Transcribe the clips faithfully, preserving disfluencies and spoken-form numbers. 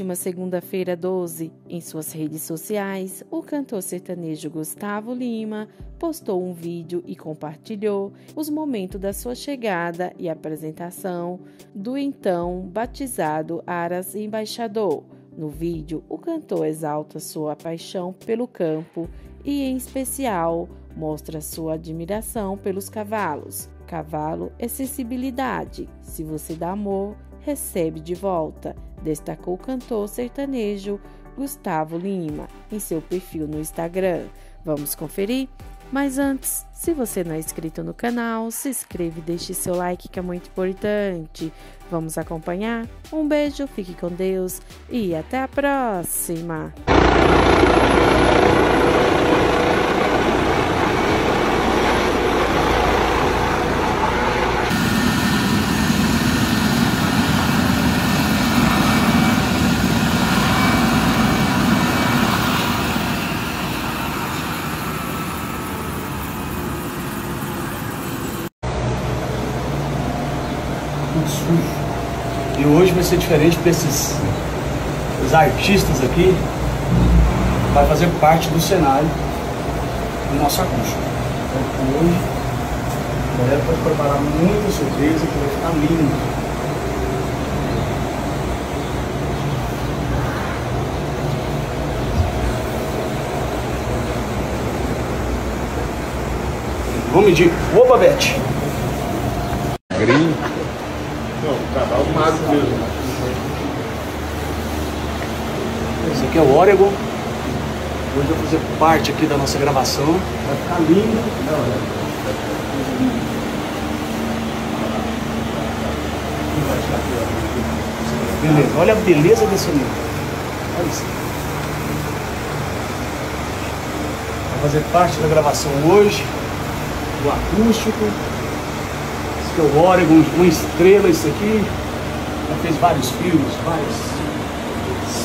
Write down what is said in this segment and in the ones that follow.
última segunda-feira doze, em suas redes sociais, o cantor sertanejo Gustavo Lima postou um vídeo e compartilhou os momentos da sua chegada e apresentação do então batizado Haras Embaixador. No vídeo, o cantor exalta sua paixão pelo campo e, em especial, mostra sua admiração pelos cavalos. Cavalo é sensibilidade. Se você dá amor, recebe de volta, destacou o cantor sertanejo Gustavo Lima em seu perfil no Instagram. Vamos conferir? Mas antes, se você não é inscrito no canal, se inscreve e deixe seu like que é muito importante. Vamos acompanhar? Um beijo, fique com Deus e até a próxima! E hoje vai ser diferente para esses os artistas aqui. Vai fazer parte do cenário do nosso acústico. Então hoje a galera pode preparar muita surpresa que vai ficar lindo. Nome de Opa Beth Grinho. Não, o cavalo magro mesmo. Esse aqui é o Oregon. Hoje eu vou fazer parte aqui da nossa gravação. Vai ficar lindo. Beleza, olha a beleza desse livro. Olha isso. Vai fazer parte da gravação hoje, do acústico. Que é o Oregon, uma estrela isso aqui, já fez vários filmes, várias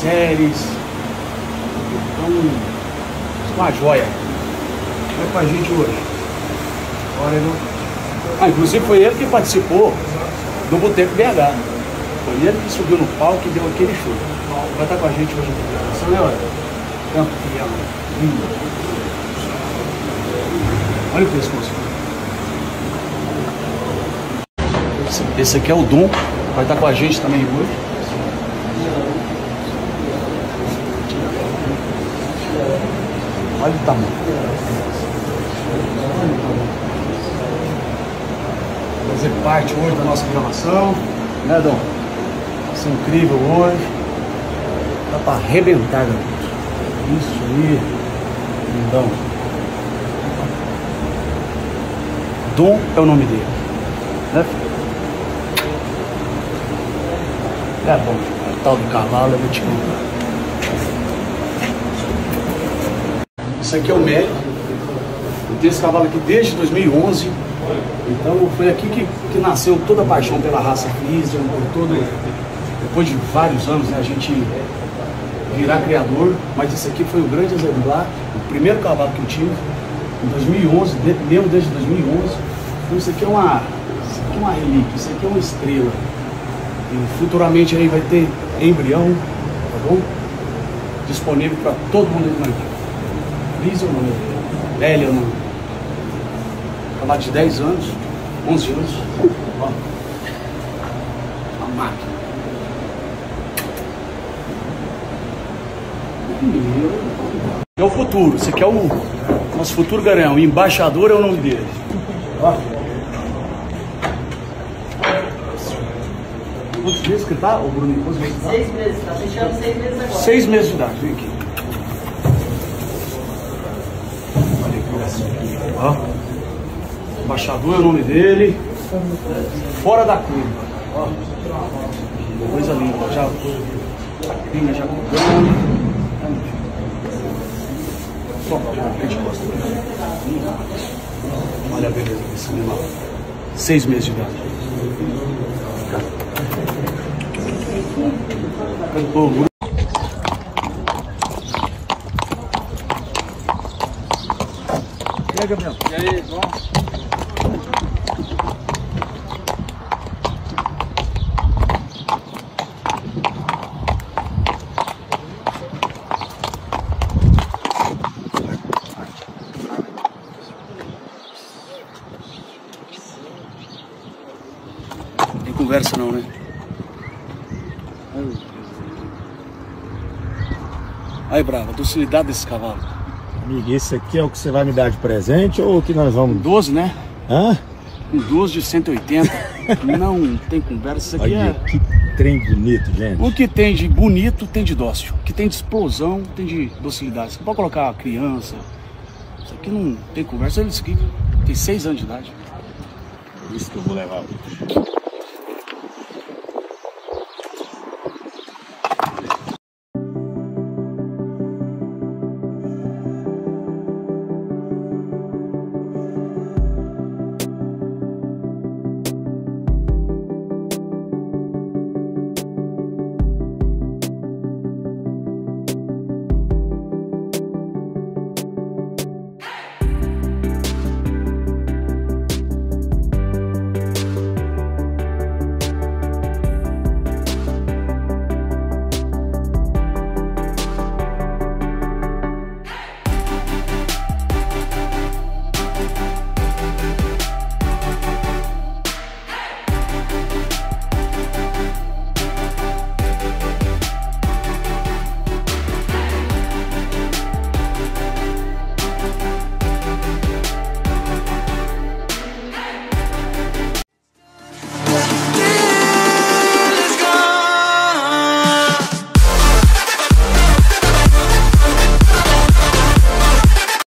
séries, então, uma joia, vai com a gente hoje, Oregon. Ah, inclusive foi ele que participou do Boteco B H, foi ele que subiu no palco e deu aquele show, vai estar com a gente hoje, essa é a hora, campeão, lindo, olha o pescoço. Esse aqui é o Dom, vai estar com a gente também hoje. Olha o tamanho. Vai fazer parte hoje da nossa gravação, né, Dom? Vai ser incrível hoje. Dá pra arrebentar, galera. Isso aí, lindão. Dom é o nome dele, né? É bom, o tal do cavalo eu vou te contar. Isso aqui é o Mério. Eu tenho esse cavalo aqui desde dois mil e onze. Então foi aqui que, que nasceu toda a paixão pela raça Cris. Depois de vários anos, né, a gente virar criador. Mas esse aqui foi o grande exemplar. O primeiro cavalo que eu tive em dois mil e onze, meu desde dois mil e onze. Então isso aqui é uma, isso aqui é uma relíquia, isso aqui é uma estrela. E futuramente aí vai ter embrião, tá bom? Disponível para todo mundo aqui na vida. Cris é o nome, Beth é o nome. Falar de dez anos, onze anos. Ó. Uma máquina. É o futuro, esse aqui é o nosso futuro garanhão. Embaixador é o nome dele. Ó. Quantos meses que tá, ô Bruninho? Quantos meses que tá? Seis meses, tá fechando seis meses agora. Seis meses de idade, vem aqui. Olha aqui, ó. Embaixador é o nome dele. Fora da curva, ó. Coisa linda, já. Linha já comprando. Só pra frente, costa. Olha a beleza desse animal. Seis meses de idade. E aí, Gabriel? E aí, bom? conversa não, né? Aí, brava, docilidade desse cavalo. Amigo, esse aqui é o que você vai me dar de presente ou o que nós vamos... Um doze, né? Hã? Um doze de cento e oitenta. Não tem conversa. Isso aqui. Olha, é... que trem bonito, gente. O que tem de bonito, tem de dócil. O que tem de explosão, tem de docilidade. Você pode colocar criança. Isso aqui não tem conversa. Isso aqui tem seis anos de idade. Por isso que eu vou levar hoje.